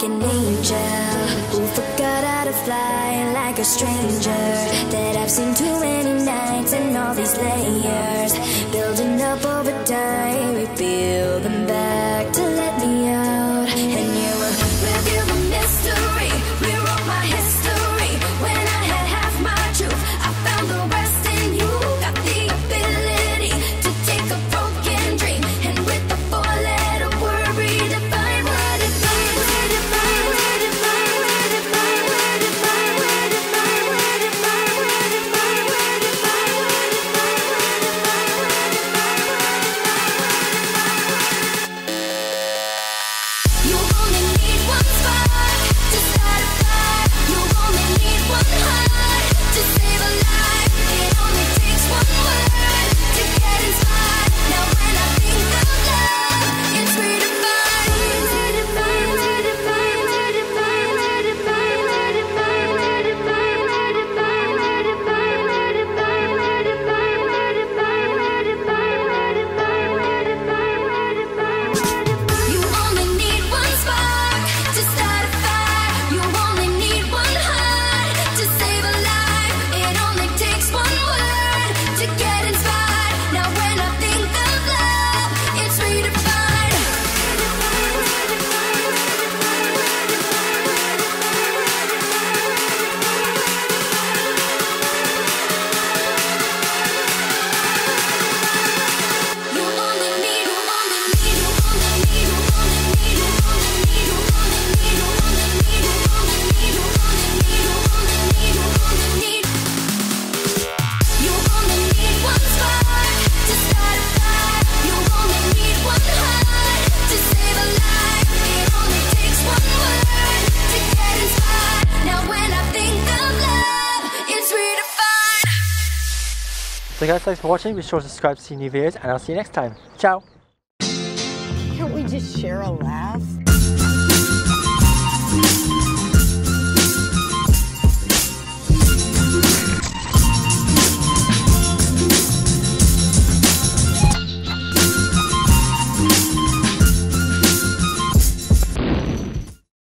like an angel who forgot how to fly, like a stranger that I've seen too many nights and all these layers building up over time, rebuilding back to let me out. And you will reveal the mystery, rewrote my history. When I had half my truth, I found the rest in you. Got the ability to take a broken dream and with the four-letter word, redefine, redefine, redefine, redefine, redefine, redefine, redefine, redefine, redefine, redefine. You only need one spark to start a fire. You only need one heart to save a life. It only takes one word to get inspired. Now when I think of love, it's redefined. Redefined, redefined, redefined, redefined, redefined, redefined, redefined, redefined, redefined, redefined, redefined, redefined, redefined, redefined. You only need one spark to start a fire. You only need one heart to save a life. It only takes one word to get inspired. Now when I think of love, it's redefined. You only need, you only need, you only need, you only need, you only need, you only need, you only need, you only need, you only need, you only need, you only need. You only need one spark to start a fire. You only need one heart to save a life. It only takes one word to get inspired. Now when I think of love, it's redefined. So guys, thanks for watching. Be sure to subscribe to see new videos and I'll see you next time. Ciao! Can't we just share a laugh?